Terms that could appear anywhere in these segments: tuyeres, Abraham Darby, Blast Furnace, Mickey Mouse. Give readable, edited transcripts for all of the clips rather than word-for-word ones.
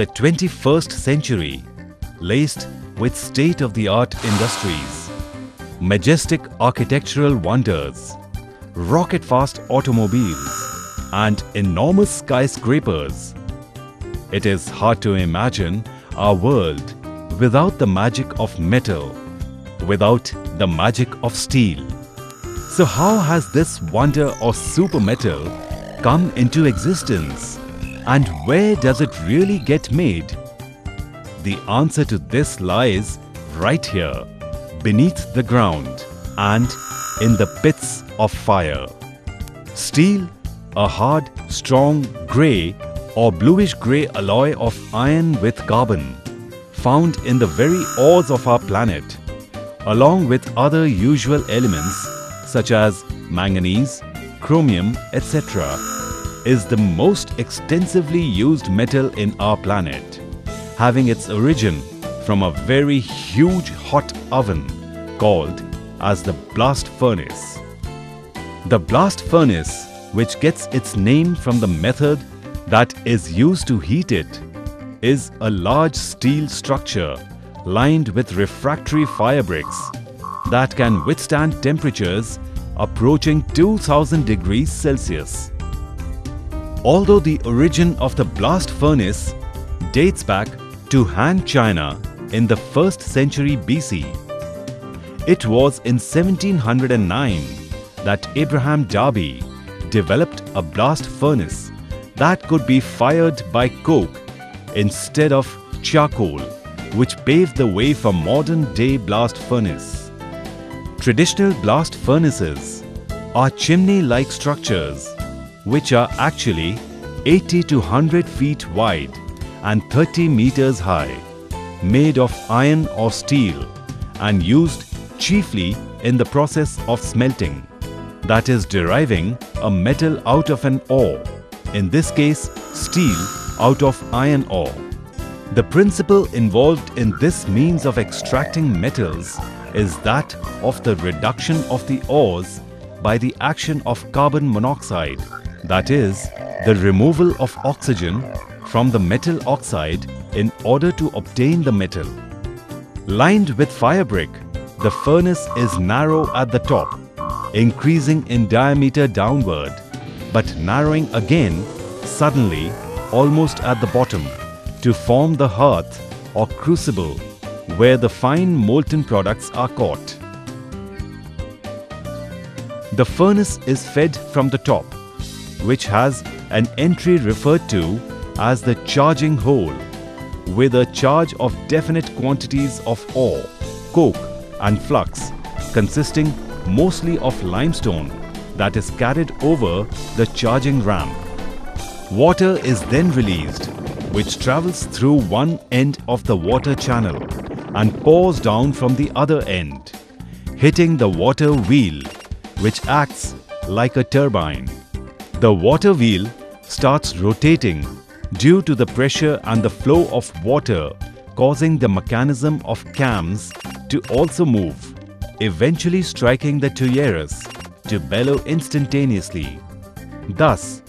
the 21st century, laced with state-of-the-art industries, majestic architectural wonders, rocket-fast automobiles and enormous skyscrapers. It is hard to imagine our world without the magic of metal, without the magic of steel. So how has this wonder or super metal come into existence, and where does it really get made? The answer to this lies right here, beneath the ground and in the pits of fire. Steel, a hard, strong, grey or bluish-grey alloy of iron with carbon, found in the very ores of our planet, along with other usual elements such as manganese, chromium, etc., is the most extensively used metal in our planet, having its origin from a very huge hot oven called as the blast furnace. The blast furnace, which gets its name from the method that is used to heat it, is a large steel structure lined with refractory fire bricks that can withstand temperatures approaching 2000 degrees Celsius. Although the origin of the blast furnace dates back to Han China in the 1st century BC, it was in 1709 that Abraham Darby developed a blast furnace that could be fired by coke instead of charcoal, which paved the way for modern-day blast furnace. Traditional blast furnaces are chimney-like structures which are actually 80 to 100 feet wide and 30 meters high, made of iron or steel and used chiefly in the process of smelting, that is, deriving a metal out of an ore, in this case steel out of iron ore. The principle involved in this means of extracting metals is that of the reduction of the ores by the action of carbon monoxide, that is, the removal of oxygen from the metal oxide in order to obtain the metal. Lined with fire brick, the furnace is narrow at the top, increasing in diameter downward, but narrowing again suddenly almost at the bottom to form the hearth or crucible where the fine molten products are caught. The furnace is fed from the top, which has an entry referred to as the charging hole, with a charge of definite quantities of ore, coke and flux, consisting mostly of limestone, that is carried over the charging ramp. Water is then released, which travels through one end of the water channel and pours down from the other end, hitting the water wheel, which acts like a turbine. The water wheel starts rotating due to the pressure and the flow of water, causing the mechanism of cams to also move, eventually striking the tuyeres to bellow instantaneously. Thus,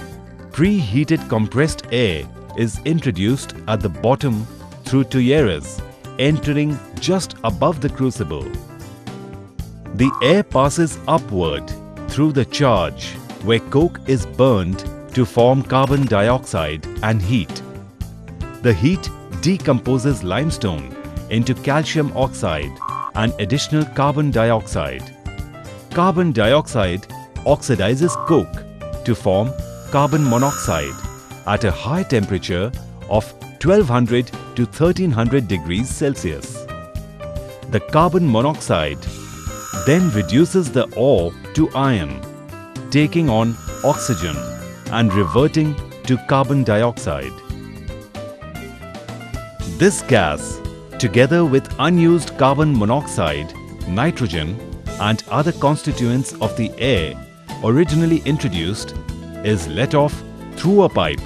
preheated compressed air is introduced at the bottom through tuyeres entering just above the crucible. The air passes upward through the charge where coke is burned to form carbon dioxide and heat. The heat decomposes limestone into calcium oxide and additional carbon dioxide. Carbon dioxide oxidizes coke to form carbon monoxide at a high temperature of 1200 to 1300 degrees Celsius. The carbon monoxide then reduces the ore to iron, taking on oxygen and reverting to carbon dioxide. This gas, together with unused carbon monoxide, nitrogen and other constituents of the air originally introduced, is let off through a pipe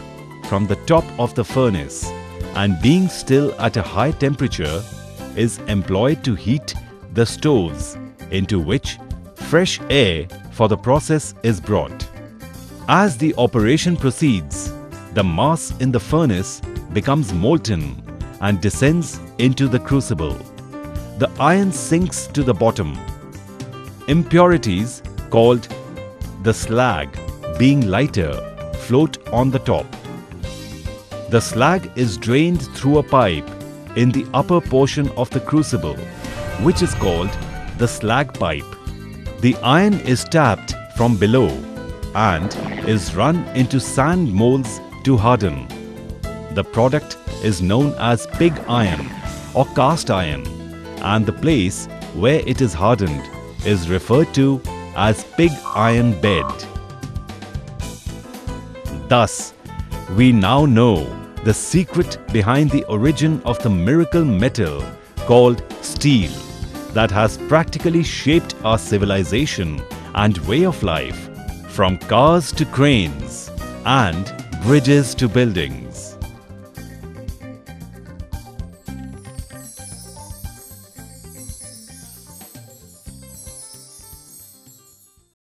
from the top of the furnace, and being still at a high temperature is employed to heat the stoves into which fresh air for the process is brought. As the operation proceeds, the mass in the furnace becomes molten and descends into the crucible. The iron sinks to the bottom. Impurities called the slag, being lighter, float on the top. The slag is drained through a pipe in the upper portion of the crucible, which is called the slag pipe. The iron is tapped from below and is run into sand molds to harden. The product is known as pig iron or cast iron, and the place where it is hardened is referred to as pig iron bed. Thus, we now know the secret behind the origin of the miracle metal called steel that has practically shaped our civilization and way of life, from cars to cranes and bridges to buildings.